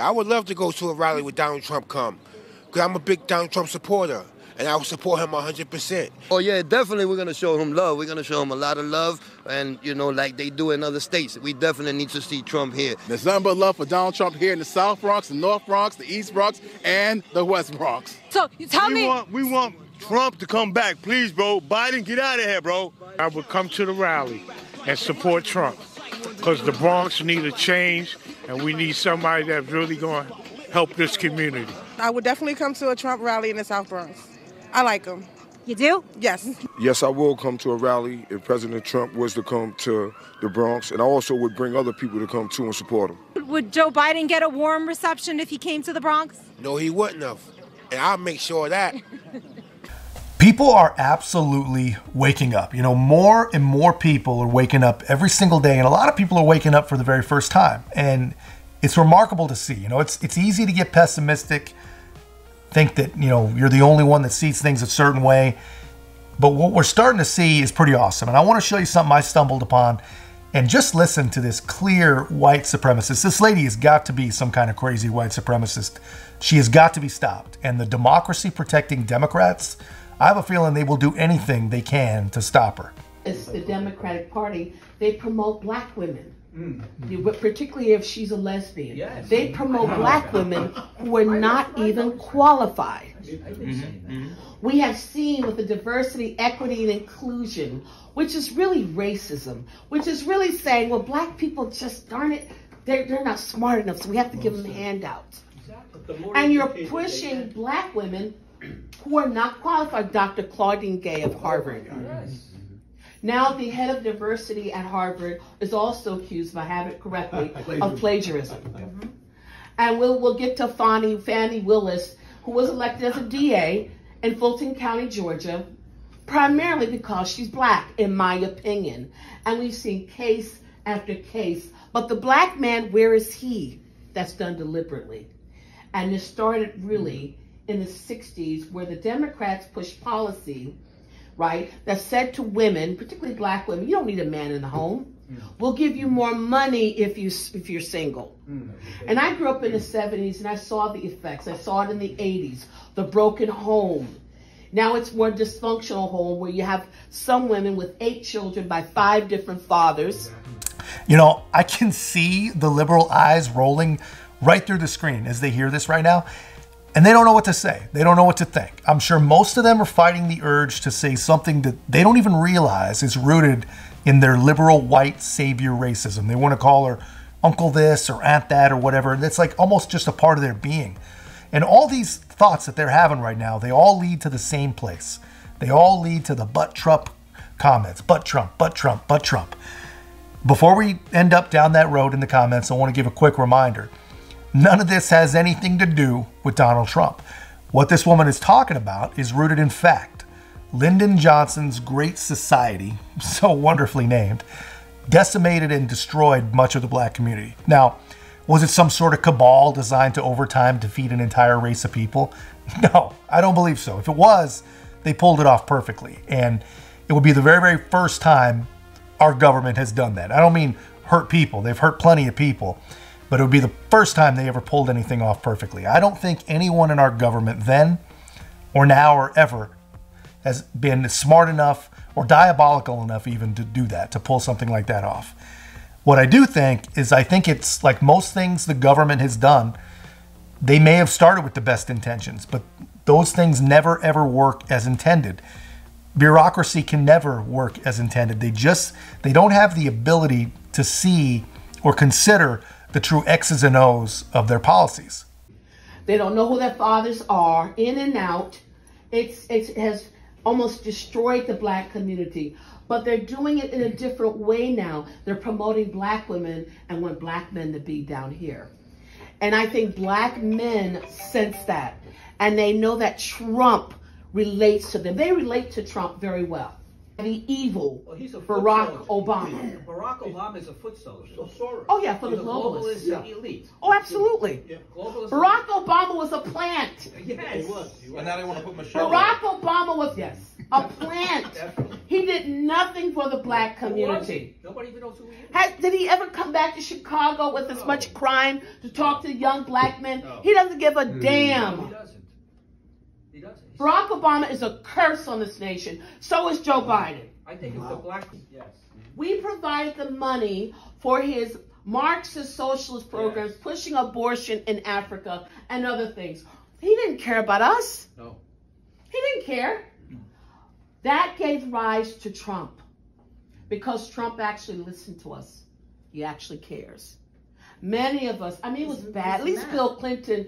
I would love to go to a rally with Donald Trump come, because I'm a big Donald Trump supporter, and I will support him 100%. Oh, yeah, definitely we're going to show him love. We're going to show him a lot of love, and, you know, like they do in other states. We definitely need to see Trump here. There's nothing but love for Donald Trump here in the South Bronx, the North Bronx, the East Bronx, and the West Bronx. So, we want Trump to come back, please, bro. Biden, get out of here, bro. I would come to the rally and support Trump, because the Bronx need a change, and we need somebody that's really going to help this community. I would definitely come to a Trump rally in the South Bronx. I like him. You do? Yes. Yes, I will come to a rally if President Trump was to come to the Bronx, and I also would bring other people to come too and support him. Would Joe Biden get a warm reception if he came to the Bronx? No, he wouldn't have, and I'll make sure of that. People are absolutely waking up. You know, more and more people are waking up every single day, and a lot of people are waking up for the very first time. And it's remarkable to see. You know, it's easy to get pessimistic, think that, you know, you're the only one that sees things a certain way. But what we're starting to see is pretty awesome. And I want to show you something I stumbled upon. And just listen to this clear white supremacist. This lady has got to be some kind of crazy white supremacist. She has got to be stopped. And the democracy-protecting Democrats, I have a feeling they will do anything they can to stop her. It's the Democratic Party. They promote black women, particularly if she's a lesbian. Yes. They promote black women who are not even qualified. We have seen with the diversity, equity, and inclusion, which is really racism, which is really saying, well, black people just, darn it, they're not smart enough, so we have to give them handouts. Exactly. And you're pushing black women who are not qualified. Dr. Claudine Gay of Harvard. Yes. Now the head of diversity at Harvard is also accused, if I have it correctly, of plagiarism. And we'll get to Fanny Willis, who was elected as a DA in Fulton County, Georgia, primarily because she's black, in my opinion. And we've seen case after case. But the black man, where is he? That's done deliberately. And it started really in the 60s, where the Democrats pushed policy, right, that said to women, particularly black women, you don't need a man in the home. We'll give you more money if you're single. And I grew up in the 70s, and I saw the effects. I saw it in the 80s, the broken home. Now it's more dysfunctional home, where you have some women with 8 children by 5 different fathers. You know, I can see the liberal eyes rolling right through the screen as they hear this right now. And they don't know what to say. They don't know what to think. I'm sure most of them are fighting the urge to say something that they don't even realize is rooted in their liberal white savior racism. They want to call her uncle this or aunt that or whatever. And it's like almost just a part of their being. And all these thoughts that they're having right now, they all lead to the same place. They all lead to the but Trump comments. But Trump, but Trump, but Trump. Before we end up down that road in the comments, I want to give a quick reminder. None of this has anything to do with Donald Trump. What this woman is talking about is rooted in fact. Lyndon Johnson's Great Society, so wonderfully named, decimated and destroyed much of the black community. Now, was it some sort of cabal designed to over time defeat an entire race of people? No, I don't believe so. If it was, they pulled it off perfectly. And it would be the very, very first time our government has done that. I don't mean hurt people. They've hurt plenty of people. But it would be the first time they ever pulled anything off perfectly. I don't think anyone in our government then or now or ever has been smart enough or diabolical enough even to do that, to pull something like that off. What I do think is, I think it's like most things the government has done, they may have started with the best intentions, but those things never ever work as intended. Bureaucracy can never work as intended. They don't have the ability to see or consider the true X's and O's of their policies. They don't know who their fathers are, in and out. It has almost destroyed the black community, but they're doing it in a different way now. They're promoting black women and want black men to be down here. And I think black men sense that, and they know that Trump relates to them. They relate to Trump very well. The evil Barack Obama. Barack Obama is a foot soldier. Oh, yeah, for the globalists. Yeah. Elite. Oh, absolutely. Yeah, Barack Obama was a plant. Yes. He was. And now they want to put Michelle Barack Obama was, yes, a plant. He did nothing for the black community. Nobody even knows who he is. Did he ever come back to Chicago with as much crime to talk to young black men? No. He doesn't give a damn. No, he doesn't. He doesn't. Barack Obama is a curse on this nation. So is Joe Biden. I think it's the black. Yes. We provide the money for his Marxist socialist programs, pushing abortion in Africa and other things. He didn't care about us. No. He didn't care. That gave rise to Trump, because Trump actually listened to us. He actually cares. Many of us, I mean, it was bad. At least Bill Clinton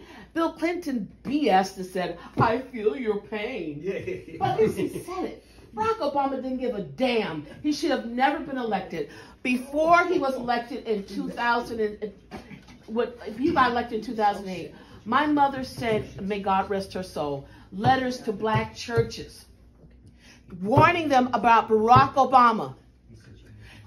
BS and said, I feel your pain. Yeah. But at least he said it. Barack Obama didn't give a damn. He should have never been elected. Before he was elected in 2008, my mother said, may God rest her soul, letters to black churches, warning them about Barack Obama,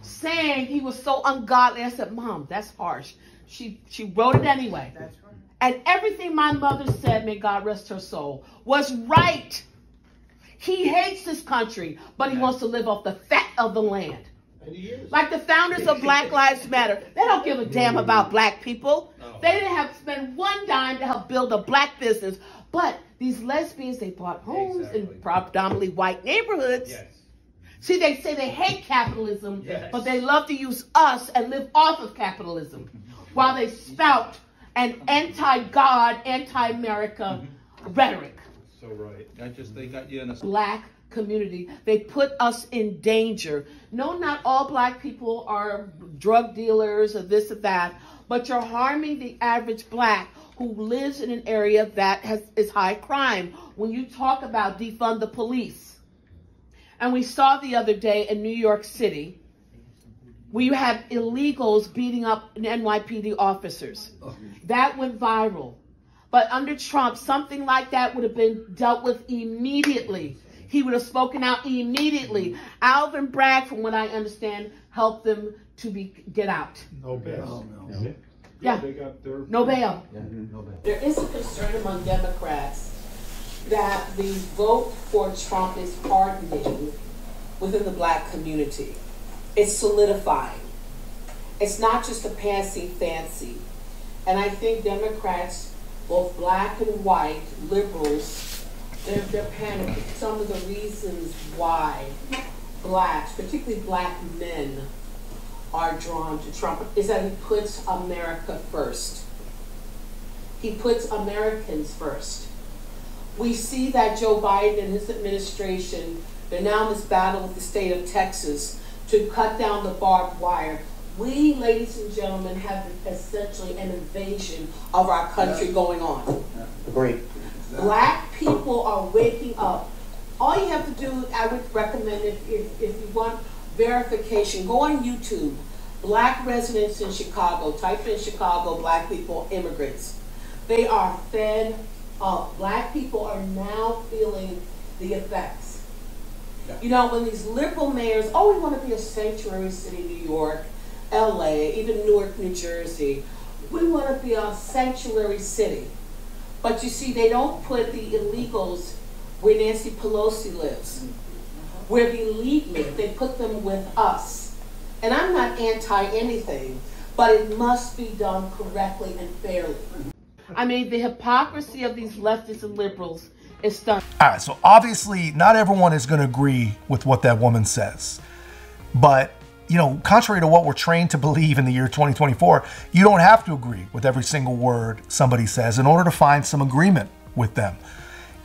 saying he was so ungodly. I said, Mom, that's harsh. She wrote it anyway. That's right. And everything my mother said, may God rest her soul, was right. He hates this country, but he wants to live off the fat of the land. Like the founders of Black Lives Matter, they don't give a damn about black people. No. They didn't have to spend one dime to help build a black business. But these lesbians, they bought homes in predominantly white neighborhoods. Yes. See, they say they hate capitalism, but they love to use us and live off of capitalism while they spout an anti-God, anti-America rhetoric. So right. They got you in a black community. They put us in danger. No, not all black people are drug dealers or this or that, but you're harming the average black who lives in an area that is high crime. When you talk about defund the police, and we saw the other day in New York City, where you have illegals beating up NYPD officers. That went viral. But under Trump, something like that would have been dealt with immediately. He would have spoken out immediately. Alvin Bragg, from what I understand, helped them to get out. No bail. No. Yeah. They got their no bail. Yeah. No bail. There is a concern among Democrats that the vote for Trump is hardening within the black community. It's solidifying. It's not just a pansy fancy. And I think Democrats, both black and white, liberals, they're panicking. Some of the reasons why blacks, particularly black men, are drawn to Trump is that he puts America first. He puts Americans first. We see that Joe Biden and his administration, they're now in this battle with the state of Texas to cut down the barbed wire. We, ladies and gentlemen, have essentially an invasion of our country going on. Great. Black people are waking up. All you have to do, I would recommend, if you want verification, go on YouTube, black residents in Chicago, type in Chicago, black people, immigrants. They are fed up. Black people are now feeling the effects. You know, when these liberal mayors, oh, we want to be a sanctuary city, New York, LA, even Newark, New Jersey, we want to be a sanctuary city. But you see, they don't put the illegals where Nancy Pelosi lives. Where the elite live, they put them with us. And I'm not anti-anything, but it must be done correctly and fairly. I mean, the hypocrisy of these leftists and liberals is stunning. All right, so obviously not everyone is going to agree with what that woman says. But, you know, contrary to what we're trained to believe in the year 2024, you don't have to agree with every single word somebody says in order to find some agreement with them.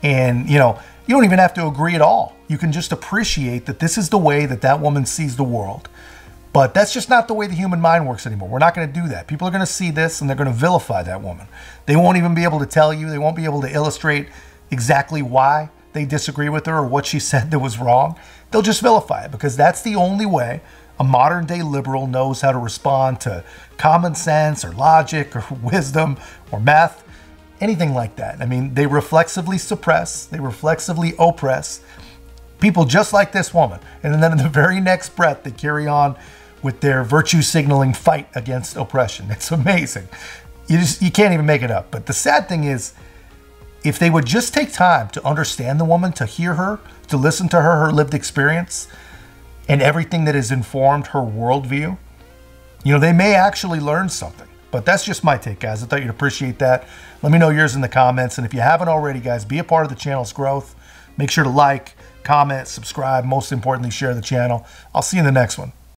And, you know, you don't even have to agree at all. You can just appreciate that this is the way that that woman sees the world. But that's just not the way the human mind works anymore. We're not going to do that. People are going to see this and they're going to vilify that woman. They won't even be able to tell you. They won't be able to illustrate exactly why they disagree with her or what she said that was wrong. They'll just vilify it, because that's the only way a modern day liberal knows how to respond to common sense or logic or wisdom or math. Anything like that. I mean, they reflexively suppress, they reflexively oppress people just like this woman. And then in the very next breath, they carry on with their virtue signaling fight against oppression. It's amazing. You can't even make it up. But the sad thing is, if they would just take time to understand the woman, to hear her, to listen to her lived experience, and everything that has informed her worldview, you know, they may actually learn something. But that's just my take, guys. I thought you'd appreciate that. Let me know yours in the comments. And if you haven't already, guys, be a part of the channel's growth. Make sure to like, comment, subscribe. Most importantly, share the channel. I'll see you in the next one.